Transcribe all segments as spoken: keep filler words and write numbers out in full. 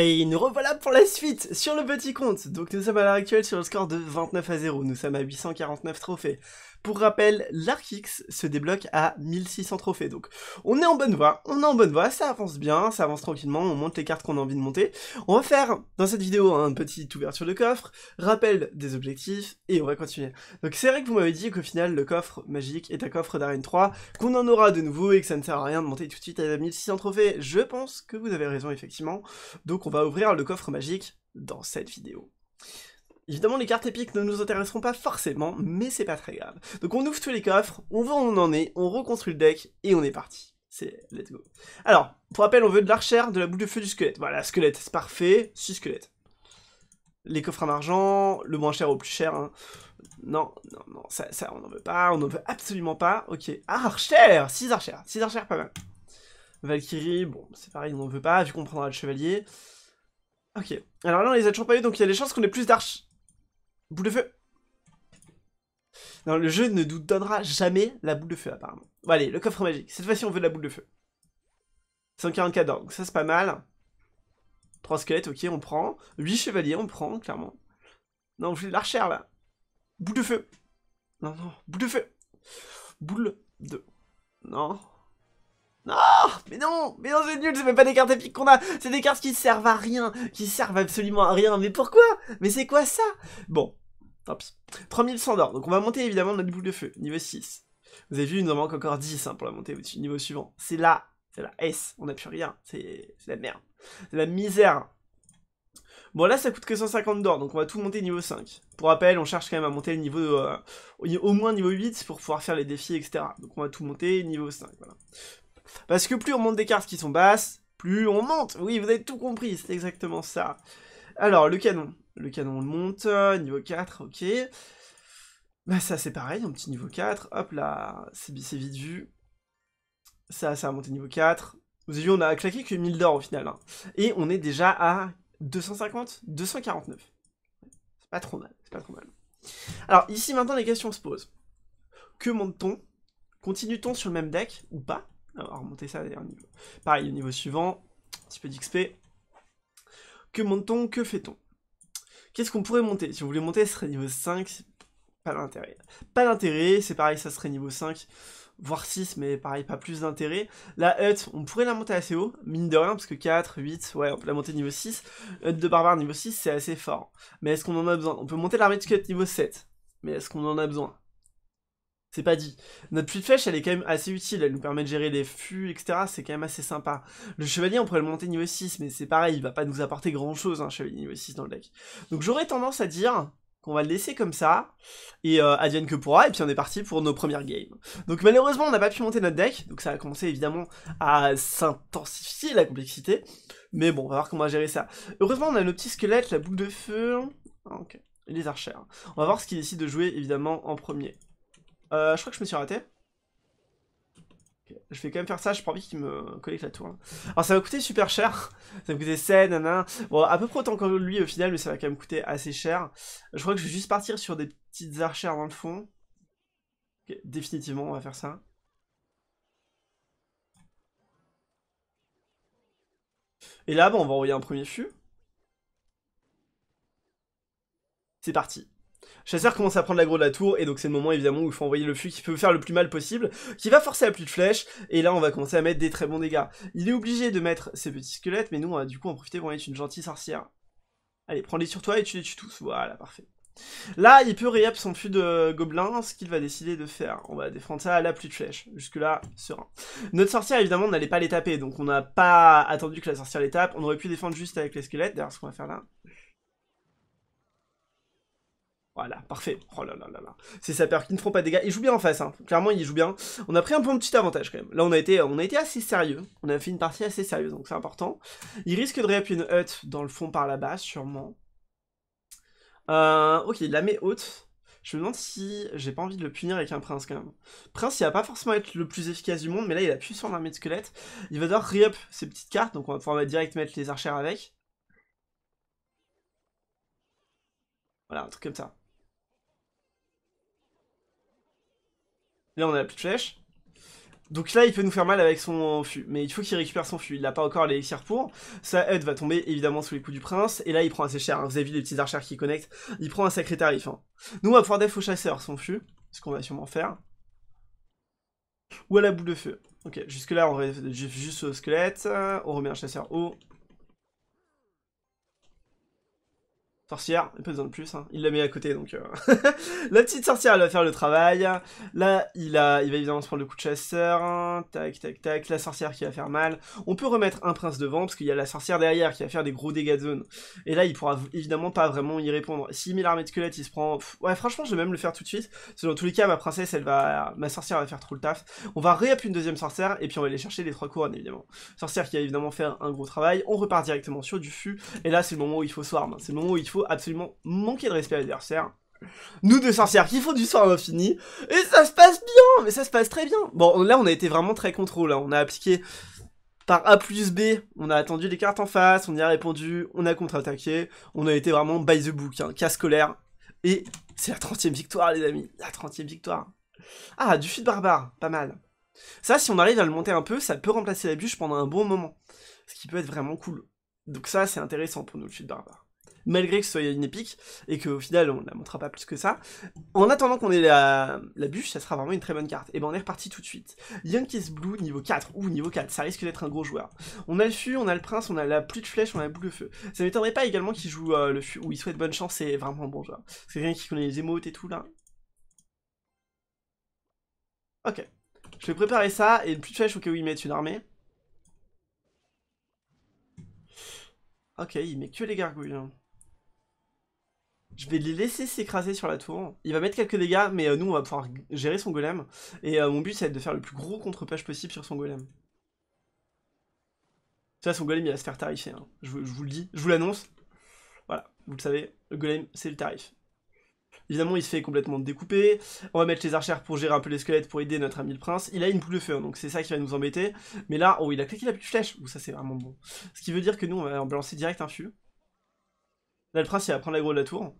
Et nous revoilà pour la suite sur le petit compte. Donc nous sommes à l'heure actuelle sur le score de vingt-neuf à zéro. Nous sommes à huit cent quarante-neuf trophées. Pour rappel, l'Arc-X se débloque à mille six cents trophées. Donc on est en bonne voie, on est en bonne voie, ça avance bien, ça avance tranquillement, on monte les cartes qu'on a envie de monter. On va faire dans cette vidéo hein, une petite ouverture de coffre, rappel des objectifs et on va continuer. Donc c'est vrai que vous m'avez dit qu'au final le coffre magique est un coffre d'Arène trois, qu'on en aura de nouveau et que ça ne sert à rien de monter tout de suite à mille six cents trophées. Je pense que vous avez raison effectivement, donc on va ouvrir le coffre magique dans cette vidéo. Évidemment les cartes épiques ne nous intéresseront pas forcément, mais c'est pas très grave. Donc on ouvre tous les coffres, on voit où on en est, on reconstruit le deck, et on est parti. C'est let's go. Alors, pour rappel, on veut de l'archère, de la boule de feu, du squelette. Voilà, squelette, c'est parfait, six squelettes. Les coffres en argent, le moins cher au plus cher, hein. Non, non, non, ça, ça on n'en veut pas, on n'en veut absolument pas. Ok, ah, archère, six archères, six archères, pas mal. Valkyrie, bon, c'est pareil, on n'en veut pas, vu qu'on prendra le chevalier. Ok, alors là on les a toujours pas eu, donc il y a des chances qu'on ait plus d'arches. Boule de feu. Non, le jeu ne nous donnera jamais la boule de feu, apparemment. Bon, allez, le coffre magique. Cette fois-ci, on veut de la boule de feu. cent quarante-quatre d'or, donc ça, c'est pas mal. trois squelettes, ok, on prend. huit chevaliers, on prend, clairement. Non, on voulait de l'archère, là. Boule de feu. Non, non, boule de feu. Boule de... Non. Non, mais non, mais non, c'est nul, c'est même pas des cartes épiques qu'on a. C'est des cartes qui servent à rien, qui servent absolument à rien. Mais pourquoi? Mais c'est quoi ça? Bon. trois mille cent d'or, donc on va monter évidemment notre boule de feu, niveau six. Vous avez vu, il nous en manque encore dix hein, pour la monter au-dessus, niveau suivant. C'est là, c'est la S, on n'a plus rien, c'est la merde, c'est la misère. Bon là ça coûte que cent cinquante d'or, donc on va tout monter niveau cinq. Pour rappel, on cherche quand même à monter le niveau, euh, au moins niveau huit pour pouvoir faire les défis, et cetera. Donc on va tout monter niveau cinq, voilà. Parce que plus on monte des cartes qui sont basses, plus on monte, oui vous avez tout compris, c'est exactement ça. Alors le canon. Le canon, on le monte, niveau quatre, ok. Bah ça, c'est pareil, un petit niveau quatre. Hop là, c'est vite vu. Ça, ça a monté niveau quatre. Vous avez vu, on a claqué que mille d'or au final. Hein. Et on est déjà à deux cent cinquante, deux cent quarante-neuf. C'est pas trop mal, c'est pas trop mal. Alors ici, maintenant, les questions se posent. Que monte-t-on? Continue-t-on sur le même deck ou pas? On va remonter ça d'ailleurs niveau. Pareil, au niveau suivant, un petit peu d'X P. Que monte-t-on? Que fait-on? Qu'est-ce qu'on pourrait monter? Si vous voulez monter, ce serait niveau cinq, pas d'intérêt. Pas d'intérêt, c'est pareil, ça serait niveau cinq, voire six, mais pareil, pas plus d'intérêt. La hutte, on pourrait la monter assez haut, mine de rien, parce que quatre, huit, ouais, on peut la monter niveau six. Hutte de barbare niveau six, c'est assez fort. Mais est-ce qu'on en a besoin? On peut monter l'armée de squelette niveau sept, mais est-ce qu'on en a besoin? C'est pas dit. Notre puits de flèche, elle est quand même assez utile, elle nous permet de gérer les fûts, et cetera. C'est quand même assez sympa. Le chevalier, on pourrait le monter niveau six, mais c'est pareil, il va pas nous apporter grand chose, un chevalier niveau six dans le deck. Donc j'aurais tendance à dire qu'on va le laisser comme ça, et euh, advienne que pourra, et puis on est parti pour nos premières games. Donc malheureusement, on n'a pas pu monter notre deck, donc ça a commencé évidemment à s'intensifier la complexité, mais bon, on va voir comment on va gérer ça. Heureusement, on a nos petits squelettes, la boule de feu, okay. Les archères. On va voir ce qu'ils décident de jouer évidemment en premier. Euh, je crois que je me suis raté. Okay. Je vais quand même faire ça, j'ai pas envie qu'il me collecte la tour. Hein. Alors ça va coûter super cher, ça va coûter sept, nanana. Bon, à peu près autant que lui au final, mais ça va quand même coûter assez cher. Je crois que je vais juste partir sur des petites archères dans le fond. Okay. Définitivement, on va faire ça. Et là, bon, on va envoyer un premier fût. C'est parti. Chasseur commence à prendre l'aggro de la tour, et donc c'est le moment évidemment où il faut envoyer le fût qui peut faire le plus mal possible, qui va forcer la pluie de flèches, et là on va commencer à mettre des très bons dégâts. Il est obligé de mettre ses petits squelettes, mais nous on va du coup en profiter pour être une gentille sorcière. Allez, prends-les sur toi et tu les tues tous, voilà, parfait. Là, il peut réap son fût de gobelin, ce qu'il va décider de faire. On va défendre ça à la pluie de flèches. Jusque-là, serein. Notre sorcière, évidemment, on n'allait pas les taper, donc on n'a pas attendu que la sorcière les tape. On aurait pu défendre juste avec les squelettes, d'ailleurs ce qu'on va faire là. Voilà, parfait. Oh là là là là. C'est sa peur qui ne feront pas de dégâts. Il joue bien en face, hein. Clairement, il joue bien. On a pris un peu un petit avantage quand même. Là, on a été, on a été assez sérieux. On a fait une partie assez sérieuse, donc c'est important. Il risque de réappuyer une hutte dans le fond par la base, sûrement. Euh, ok, il la met haute. Je me demande si j'ai pas envie de le punir avec un prince quand même. Prince, il va pas forcément être le plus efficace du monde, mais là, il appuie sur l'armée de squelettes. Il va devoir réup ses petites cartes, donc on va pouvoir mettre direct mettre les archères avec. Voilà, un truc comme ça. Là on a la petite flèche. Donc là il peut nous faire mal avec son fût, mais il faut qu'il récupère son fût, il n'a pas encore l'élixir pour. Sa aide va tomber évidemment sous les coups du prince, et là il prend assez cher, hein. Vous avez vu les petits archers qui connectent, il prend un sacré tarif. Hein. Nous on va pouvoir def au chasseur son fût, ce qu'on va sûrement faire. Ou à la boule de feu. Ok, jusque là on va juste au squelette, on remet un chasseur haut. Sorcière, pas besoin de plus, hein. Il la met à côté donc euh... la petite sorcière elle va faire le travail. Là il a, il va évidemment se prendre le coup de chasseur, hein. Tac tac tac, la sorcière qui va faire mal. On peut remettre un prince devant parce qu'il y a la sorcière derrière qui va faire des gros dégâts de zone. Et là il pourra évidemment pas vraiment y répondre. S'il met l'armée de squelette il se prend... Ouais franchement je vais même le faire tout de suite. Parce que dans tous les cas ma princesse elle va... Ma sorcière va faire trop le taf. On va réappuyer une deuxième sorcière et puis on va aller chercher les trois couronnes évidemment. Sorcière qui va évidemment faire un gros travail. On repart directement sur du fût. Et là c'est le moment où il faut swarm. C'est le moment où il faut absolument manquer de respect à l'adversaire. Nous deux sorcières qui font du soir à l'infini et ça se passe bien, mais ça se passe très bien. Bon là on a été vraiment très contrôle, hein. On a appliqué par A plus B, on a attendu les cartes en face, on y a répondu, on a contre-attaqué, on a été vraiment by the book, hein, cas scolaire. Et c'est la trentième victoire les amis, la trentième victoire. Ah du fût de barbare, pas mal. Ça si on arrive à le monter un peu, ça peut remplacer la bûche pendant un bon moment. Ce qui peut être vraiment cool. Donc ça c'est intéressant pour nous le fût de barbare. Malgré que ce soit une épique, et qu'au final on ne la montrera pas plus que ça. En attendant qu'on ait la, la bûche, ça sera vraiment une très bonne carte. Et ben on est reparti tout de suite. Yonkes Blue, niveau quatre, ou niveau quatre, ça risque d'être un gros joueur. On a le fût, on a le prince, on a la pluie de flèche, on a la boule de feu. Ça m'étonnerait pas également qu'il joue euh, le fût, ou il souhaite bonne chance, c'est vraiment un bon joueur. C'est quelqu'un qui connaît les émotes et tout là. Ok, je vais préparer ça, et le pluie de flèche au cas où il mette une armée. Ok, il met que les gargouilles. Je vais les laisser s'écraser sur la tour. Il va mettre quelques dégâts, mais nous, on va pouvoir gérer son golem. Et euh, mon but, ça va être de faire le plus gros contre-pêche possible sur son golem. Ça, son golem, il va se faire tarifer. Hein. Je, je vous le dis, je vous l'annonce. Voilà, vous le savez, le golem, c'est le tarif. Évidemment, il se fait complètement découper. On va mettre les archères pour gérer un peu les squelettes, pour aider notre ami le prince. Il a une boule de feu, hein, donc c'est ça qui va nous embêter. Mais là, oh, il a claqué la petite flèche. Ouh, ça, c'est vraiment bon. Ce qui veut dire que nous, on va en balancer direct un fût. Là, le prince, il va prendre l'aggro de la tour.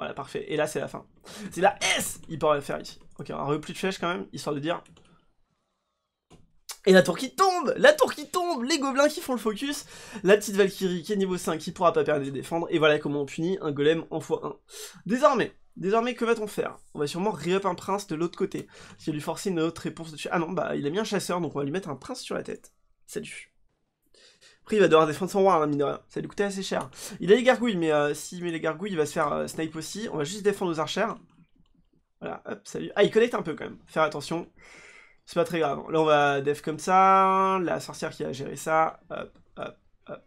Voilà, parfait. Et là, c'est la fin. C'est la S. Il peut rien faire ici. Ok, on a repli de flèche quand même, histoire de dire... Et la tour qui tombe, la tour qui tombe, les gobelins qui font le focus, la petite Valkyrie qui est niveau cinq, qui pourra pas perdre et défendre, et voilà comment on punit un golem en fois un. Désormais, désormais que va-t-on faire? On va sûrement re-up un prince de l'autre côté, qui va lui forcer une autre réponse dessus. Ah non, bah il a mis un chasseur, donc on va lui mettre un prince sur la tête. Salut. Après il va devoir défendre son roi, hein, mine de rien. Ça va lui coûter assez cher. Il a les gargouilles, mais euh, s'il met les gargouilles, il va se faire euh, snipe aussi. On va juste défendre nos archères. Voilà, hop, salut. Ah, il connecte un peu quand même, faire attention. C'est pas très grave. Là, on va def comme ça. La sorcière qui a géré ça. Hop, hop, hop.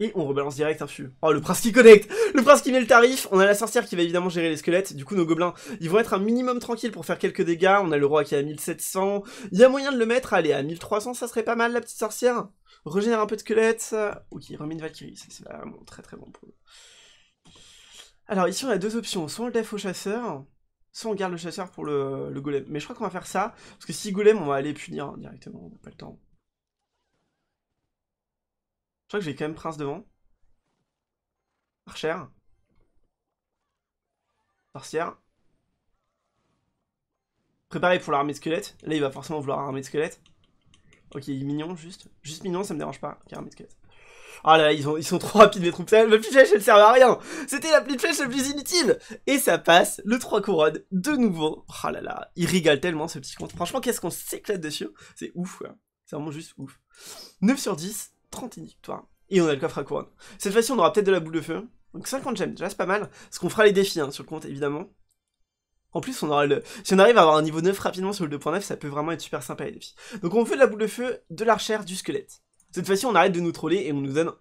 Et on rebalance direct un fût. Oh, le prince qui connecte! Le prince qui met le tarif. On a la sorcière qui va évidemment gérer les squelettes. Du coup, nos gobelins, ils vont être un minimum tranquille pour faire quelques dégâts. On a le roi qui est à mille sept cents. Il y a moyen de le mettre. Allez, à mille trois cents, ça serait pas mal, la petite sorcière. Régénère un peu de squelettes. Ok, remet une Valkyrie. C'est vraiment très très bon pour nous. Alors, ici, on a deux options. Soit on le def au chasseur. Soit on garde le chasseur pour le, le golem. Mais je crois qu'on va faire ça. Parce que si golem, on va aller punir directement. On n'a pas le temps. Je crois que j'ai quand même prince devant. Archère. Sorcière. Préparé pour l'armée de squelettes. Là, il va forcément vouloir armée de squelettes. Ok, il est mignon, juste. Juste mignon, ça me dérange pas. Ok, armée de squelettes. Ah là, là ils, ont, ils sont trop rapides les troupes. La petite flèche elle sert à rien. C'était la petite flèche la plus inutile. Et ça passe, le trois couronnes, de nouveau. Ah là là, il rigole tellement ce petit compte. Franchement, qu'est-ce qu'on s'éclate dessus. C'est ouf, hein. C'est vraiment juste ouf. neuf sur dix, trente et une victoires. Et on a le coffre à couronne. Cette fois-ci, on aura peut-être de la boule de feu. Donc cinquante gemmes, déjà c'est pas mal. Parce qu'on fera les défis hein, sur le compte évidemment. En plus, on aura le... si on arrive à avoir un niveau neuf rapidement sur le deux point neuf, ça peut vraiment être super sympa les défis. Donc on veut de la boule de feu, de l'archère, du squelette. Cette fois-ci, on arrête de nous troller et on nous donne...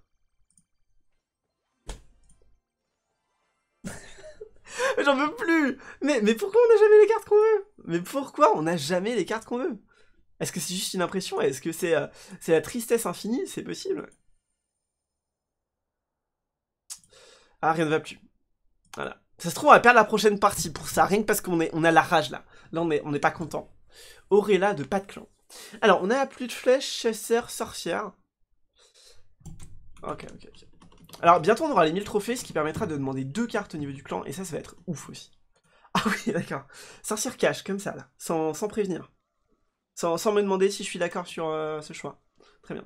J'en veux plus. Mais, mais pourquoi on n'a jamais les cartes qu'on veut? Mais pourquoi on n'a jamais les cartes qu'on veut? Est-ce que c'est juste une impression? Est-ce que c'est euh, c'est la tristesse infinie? C'est possible. Ah, rien ne va plus. Voilà. Ça se trouve, on va perdre la prochaine partie pour ça. Rien que parce qu'on est, on a la rage, là. Là, on n'est on est pas content. Auréla de Pas de Clan. Alors, on a la pluie de flèches, chasseur, sorcière. Ok, ok, ok. Alors, bientôt, on aura les mille trophées, ce qui permettra de demander deux cartes au niveau du clan, et ça, ça va être ouf aussi. Ah oui, d'accord. Sorcière cache, comme ça, là, sans, sans prévenir. sans, sans me demander si je suis d'accord sur euh, ce choix. Très bien.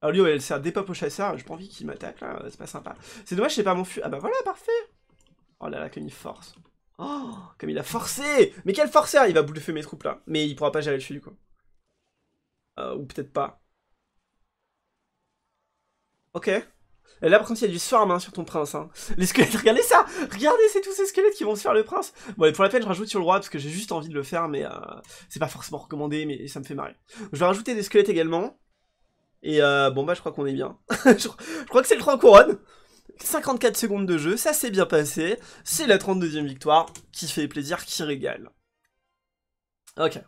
Alors lui, ouais, elle sert des pop au chasseur, j'ai pas envie qu'il m'attaque là, c'est pas sympa. C'est dommage, j'ai pas mon fût. Ah bah voilà, parfait. Oh là là, comme il force. Oh, comme il a forcé. Mais quel forceur. Il va bouffer mes troupes là, mais il pourra pas gérer le fût du coup. Euh, ou peut-être pas. Ok. Et là, par contre, il y a du swarm hein, sur ton prince. Hein. Les squelettes, regardez ça. Regardez, c'est tous ces squelettes qui vont se faire le prince. Bon, et pour la peine, je rajoute sur le roi parce que j'ai juste envie de le faire, mais euh, c'est pas forcément recommandé, mais ça me fait marrer. Je vais rajouter des squelettes également. Et euh, bon, bah, je crois qu'on est bien. je, je crois que c'est le trois couronnes. cinquante-quatre secondes de jeu, ça s'est bien passé. C'est la trente-deuxième victoire qui fait plaisir, qui régale. Ok.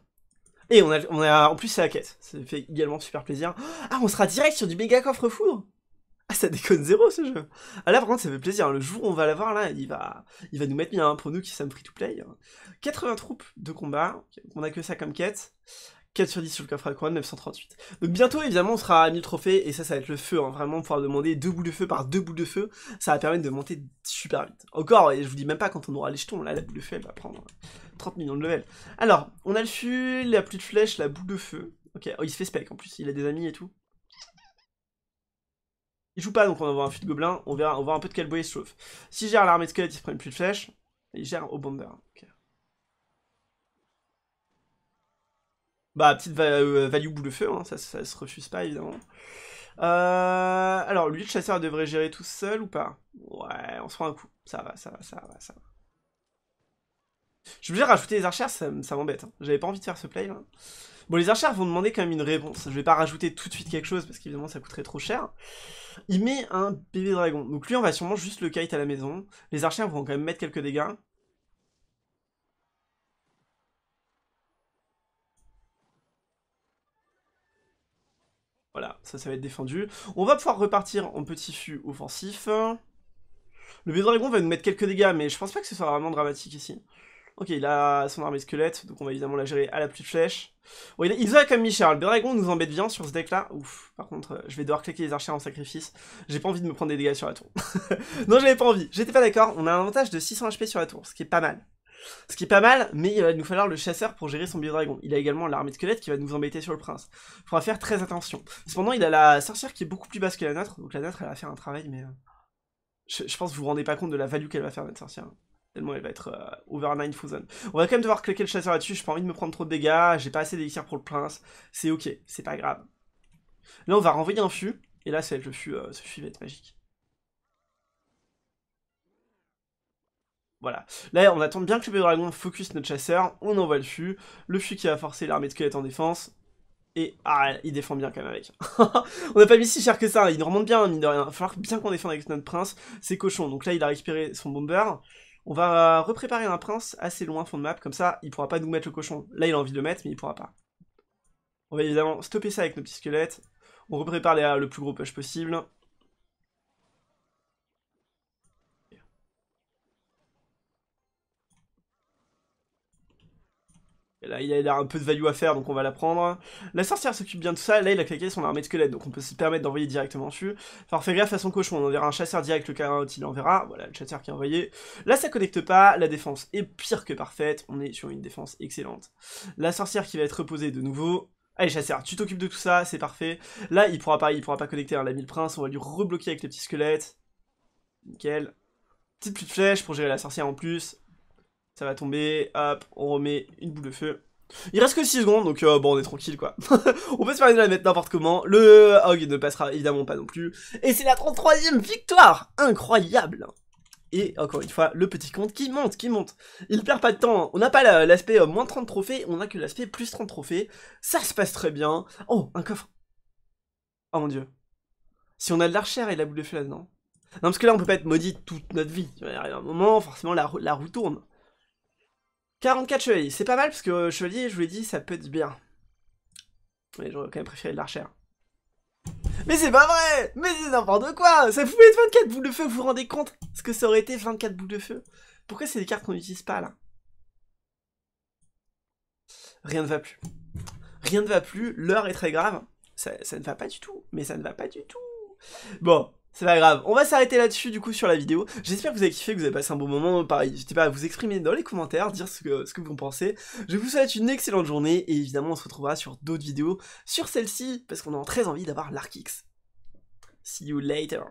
Et on a, on a en plus, c'est la caisse. Ça fait également super plaisir. Ah, on sera direct sur du méga coffre foudre. Ah, ça déconne zéro ce jeu. Ah là, par contre, ça fait plaisir. Le jour où on va l'avoir, là, il va, il va nous mettre bien hein, pour nous qui sommes free to play. quatre-vingts troupes de combat. On a que ça comme quête. quatre sur dix sur le coffre à couronne, neuf cent trente-huit. Donc bientôt, évidemment, on sera à mille trophées. Et ça, ça va être le feu. Hein. Vraiment, pouvoir demander deux boules de feu par deux boules de feu. Ça va permettre de monter super vite. Encore, et je vous dis même pas quand on aura les jetons. Là, la boule de feu, elle va prendre trente millions de level. Alors, on a le fût, la pluie de flèches, la boule de feu. Ok, oh, il se fait spec en plus. Il a des amis et tout. Il joue pas, donc on va avoir un fût de gobelin, on verra, on voit un peu de quel bois il se chauffe. Si gère l'armée de squelette, il se prend une pluie de flèches, et il gère au bomber. Okay. Bah, petite value boule de feu, hein, ça, ça se refuse pas évidemment. Euh, alors, lui, le chasseur devrait gérer tout seul ou pas? Ouais, on se prend un coup, ça va, ça va, ça va, ça va. Je suis obligé de rajouter les archères, ça, ça m'embête, hein. J'avais pas envie de faire ce play là. Bon, les archères vont demander quand même une réponse. Je vais pas rajouter tout de suite quelque chose parce qu'évidemment ça coûterait trop cher. Il met un bébé dragon. Donc lui, on va sûrement juste le kite à la maison. Les archères vont quand même mettre quelques dégâts. Voilà, ça, ça va être défendu. On va pouvoir repartir en petit fût offensif. Le bébé dragon va nous mettre quelques dégâts, mais je pense pas que ce soit vraiment dramatique ici. Ok, il a son armée squelette, donc on va évidemment la gérer à la pluie de flèches. Bon, il, il nous a comme Michel, le dragon nous embête bien sur ce deck là. Ouf, par contre, je vais devoir claquer les archers en sacrifice. J'ai pas envie de me prendre des dégâts sur la tour. Non, j'avais pas envie, j'étais pas d'accord. On a un avantage de six cents H P sur la tour, ce qui est pas mal. Ce qui est pas mal, mais il va nous falloir le chasseur pour gérer son biodragon. Il a également l'armée de squelettes qui va nous embêter sur le prince. Il faudra faire très attention. Cependant, il a la sorcière qui est beaucoup plus basse que la nôtre, donc la nôtre elle va faire un travail, mais. Euh... Je, je pense que vous vous rendez pas compte de la value qu'elle va faire, notre sorcière. Tellement elle va être euh, over nine thousand. On va quand même devoir claquer le chasseur là-dessus, j'ai pas envie de me prendre trop de dégâts, j'ai pas assez d'élixir pour le prince, c'est ok, c'est pas grave. Là on va renvoyer un fût, et là ça va être le fût, euh, ce fût va être magique. Voilà, là on attend bien que le bébé dragon focus notre chasseur, on envoie le fût, le fût qui va forcer l'armée de squelettes en défense, et ah, il défend bien quand même avec. On n'a pas mis si cher que ça, hein. Il nous remonte bien, mine de rien, il va falloir bien qu'on défende avec notre prince, c'est cochon, donc là il a récupéré son bomber. On va repréparer un prince assez loin fond de map, comme ça il pourra pas nous mettre le cochon. Là il a envie de le mettre mais il pourra pas. On va évidemment stopper ça avec nos petits squelettes. On reprépare les, le plus gros push possible. Et là il a un peu de value à faire donc on va la prendre. La sorcière s'occupe bien de tout ça, là il a claqué son armée de squelettes donc on peut se permettre d'envoyer directement dessus. Enfin fais gaffe à son cochon, on enverra un chasseur direct le cas quand il enverra, voilà le chasseur qui est envoyé. Là ça connecte pas, la défense est pire que parfaite, on est sur une défense excellente. La sorcière qui va être reposée de nouveau. Allez chasseur, tu t'occupes de tout ça, c'est parfait. Là il pourra pas, il pourra pas connecter hein, l'ami le prince, on va lui rebloquer avec les petits squelettes. Nickel. Petite pluie de flèche pour gérer la sorcière en plus. Ça va tomber, hop, on remet une boule de feu. Il reste que six secondes, donc euh, bon, on est tranquille, quoi. On peut se faire la mettre n'importe comment. Le hog ne passera évidemment pas non plus. Et c'est la trente-troisième victoire. Incroyable. Et encore une fois, le petit compte qui monte, qui monte. Il perd pas de temps. On n'a pas l'aspect euh, moins trente trophées, on n'a que l'aspect plus trente trophées. Ça se passe très bien. Oh, un coffre. Oh mon dieu. Si on a de l'archère et de la boule de feu là-dedans. Non, parce que là, on peut pas être maudit toute notre vie. Il arrive un moment, forcément, la, la roue tourne. quarante-quatre chevaliers, c'est pas mal parce que euh, chevalier, je vous l'ai dit, ça peut être bien. Mais j'aurais quand même préféré de l'archère. Mais c'est pas vrai. Mais c'est n'importe quoi. Ça pouvait être vingt-quatre boules de feu, vous vous rendez compte ce que ça aurait été vingt-quatre boules de feu. Pourquoi c'est des cartes qu'on n'utilise pas là? Rien ne va plus. Rien ne va plus, l'heure est très grave. Ça, ça ne va pas du tout, mais ça ne va pas du tout. Bon, C'est pas grave, on va s'arrêter là-dessus du coup sur la vidéo. J'espère que vous avez kiffé, que vous avez passé un bon moment. Pareil, n'hésitez pas à vous exprimer dans les commentaires, dire ce que, ce que vous en pensez. Je vous souhaite une excellente journée et évidemment on se retrouvera sur d'autres vidéos, sur celle-ci, parce qu'on a très envie d'avoir l'Arkix. See you later.